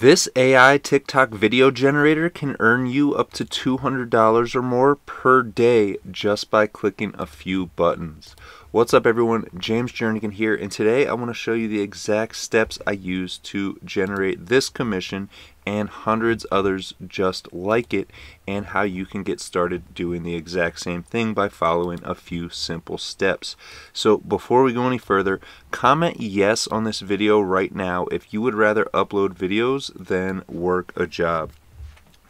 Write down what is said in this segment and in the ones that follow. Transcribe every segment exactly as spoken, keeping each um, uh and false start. This A I TikTok video generator can earn you up to two hundred dollars or more per day just by clicking a few buttons. What's up everyone, James Jernigan here, and today I want to show you the exact steps I use to generate this commission and hundreds others just like it, and how you can get started doing the exact same thing by following a few simple steps. So before we go any further, comment yes on this video right now if you would rather upload videos than work a job.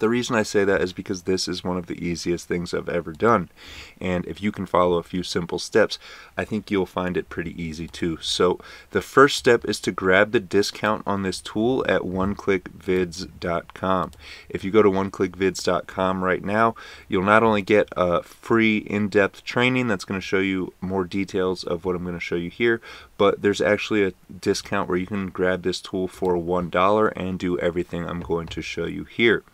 The reason I say that is because this is one of the easiest things I've ever done, and if you can follow a few simple steps, I think you'll find it pretty easy too. So the first step is to grab the discount on this tool at one click vids dot com. If you go to one click vids dot com right now, you'll not only get a free in-depth training that's going to show you more details of what I'm going to show you here, but there's actually a discount where you can grab this tool for one dollar and do everything I'm going to show you here.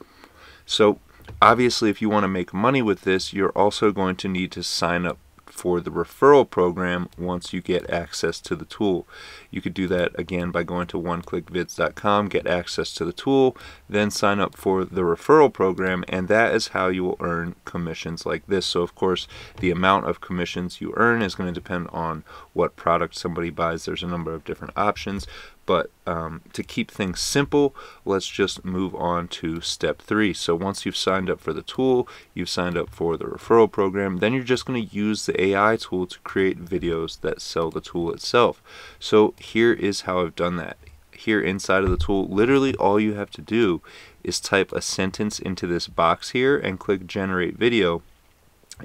So obviously if you want to make money with this, you're also going to need to sign up for the referral program once you get access to the tool. You could do that again by going to one click vids dot com, get access to the tool, then sign up for the referral program, and that is how you will earn commissions like this. So of course the amount of commissions you earn is going to depend on what product somebody buys. There's a number of different options, but um, to keep things simple, let's just move on to step three. So once you've signed up for the tool, you've signed up for the referral program, then you're just going to use the A I tool to create videos that sell the tool itself. So here is how I've done that. Here inside of the tool, literally all you have to do is type a sentence into this box here and click generate video,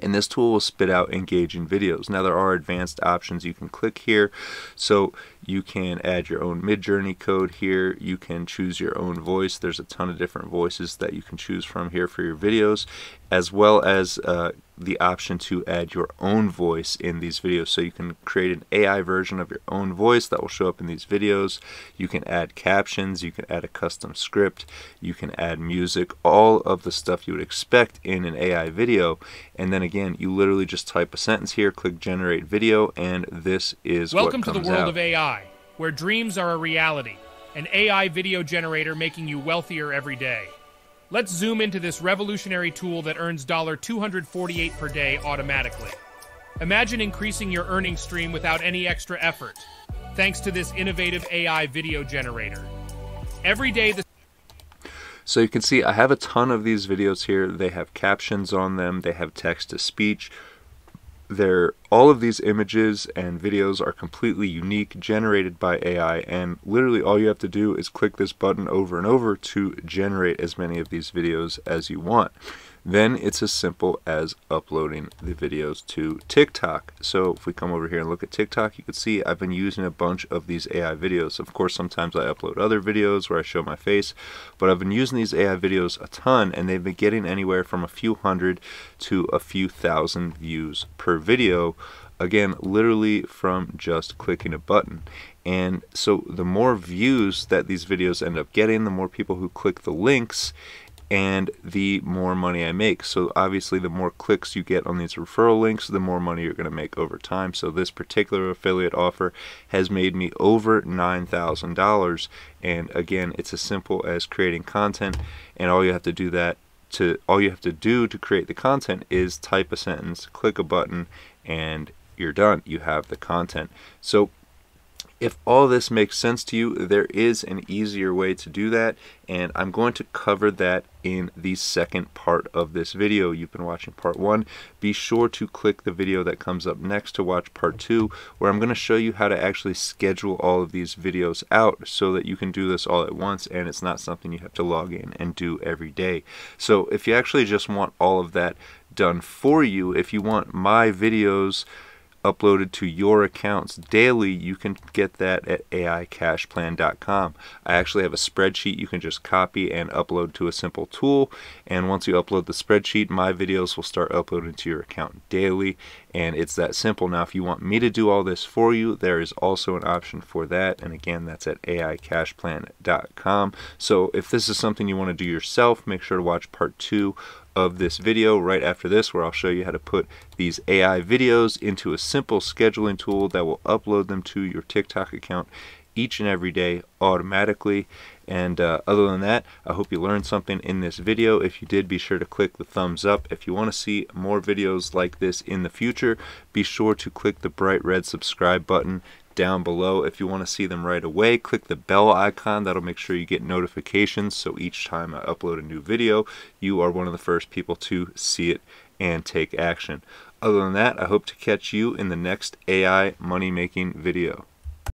and this tool will spit out engaging videos. Now there are advanced options you can click here, so you can add your own Midjourney code here, you can choose your own voice. There's a ton of different voices that you can choose from here for your videos, as well as uh, the option to add your own voice in these videos. So you can create an A I version of your own voice that will show up in these videos. You can add captions, you can add a custom script, you can add music, all of the stuff you would expect in an A I video. And then again, you literally just type a sentence here, click generate video, and this is what comes out. Welcome to the world of A I, where dreams are a reality. An A I video generator making you wealthier every day. Let's zoom into this revolutionary tool that earns two hundred forty-eight dollars per day automatically. Imagine increasing your earning stream without any extra effort, thanks to this innovative A I video generator. Every day the So you can see I have a ton of these videos here. They have captions on them, they have text-to-speech. They're, all of these images and videos are completely unique, generated by A I, and literally all you have to do is click this button over and over to generate as many of these videos as you want. Then it's as simple as uploading the videos to TikTok. So if we come over here and look at TikTok, you can see I've been using a bunch of these A I videos. Of course, sometimes I upload other videos where I show my face, but I've been using these A I videos a ton, and they've been getting anywhere from a few hundred to a few thousand views per video. Again, literally from just clicking a button. And so the more views that these videos end up getting, the more people who click the links, and the more money I make. So obviously the more clicks you get on these referral links, the more money you're going to make over time. So this particular affiliate offer has made me over nine thousand dollars, and again, it's as simple as creating content, and all you have to do that to all you have to do to create the content is type a sentence, click a button, and you're done. You have the content. So if all this makes sense to you, there is an easier way to do that, and I'm going to cover that in the second part of this video. You've been watching part one. Be sure to click the video that comes up next to watch part two, where I'm going to show you how to actually schedule all of these videos out so that you can do this all at once, and it's not something you have to log in and do every day. So if you actually just want all of that done for you, if you want my videos uploaded to your accounts daily, you can get that at A I cash plan dot com. I actually have a spreadsheet you can just copy and upload to a simple tool, and once you upload the spreadsheet, my videos will start uploading to your account daily, and it's that simple. Now if you want me to do all this for you, there is also an option for that, and again, that's at A I cash plan dot com. So if this is something you want to do yourself, make sure to watch part two of this video right after this, where I'll show you how to put these A I videos into a simple scheduling tool that will upload them to your TikTok account each and every day automatically. And uh, other than that, I hope you learned something in this video. If you did, be sure to click the thumbs up. If you want to see more videos like this in the future, be sure to click the bright red subscribe button down below. If you want to see them right away, click the bell icon. That'll make sure you get notifications, so each time I upload a new video, you are one of the first people to see it and take action. Other than that, I hope to catch you in the next A I money making video.